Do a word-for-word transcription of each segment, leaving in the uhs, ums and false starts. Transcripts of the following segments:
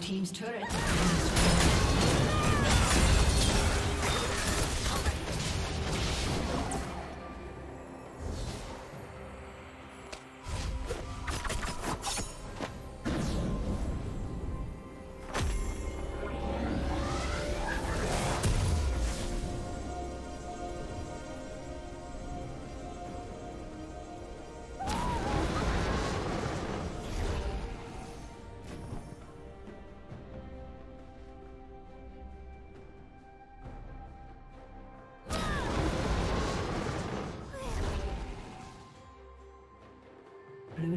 Team's turret. Blue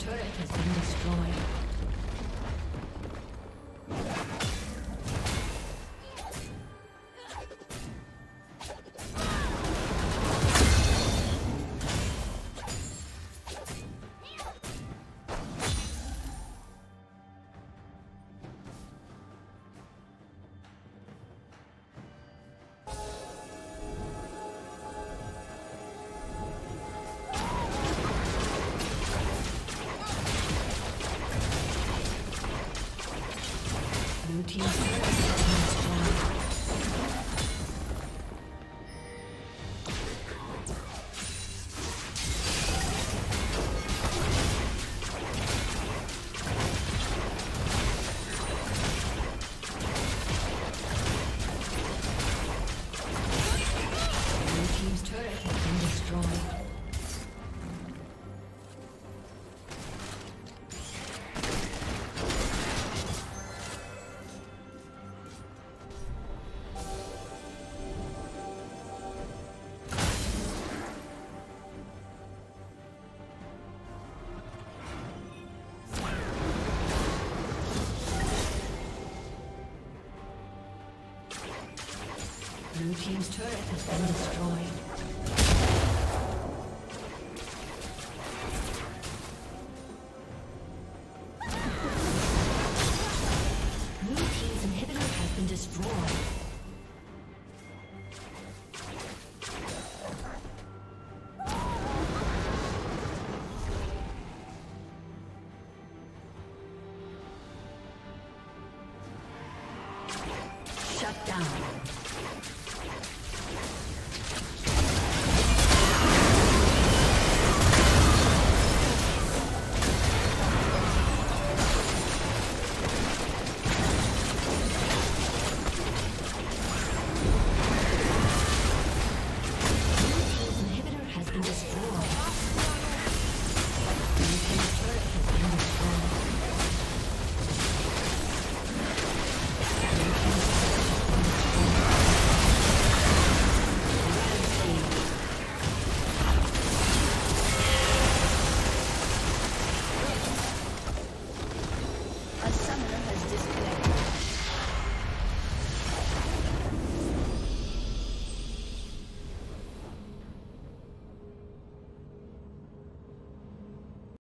turret has been destroyed. Blue team's turret has been destroyed. Blue team's inhibitor has been destroyed. Shut down.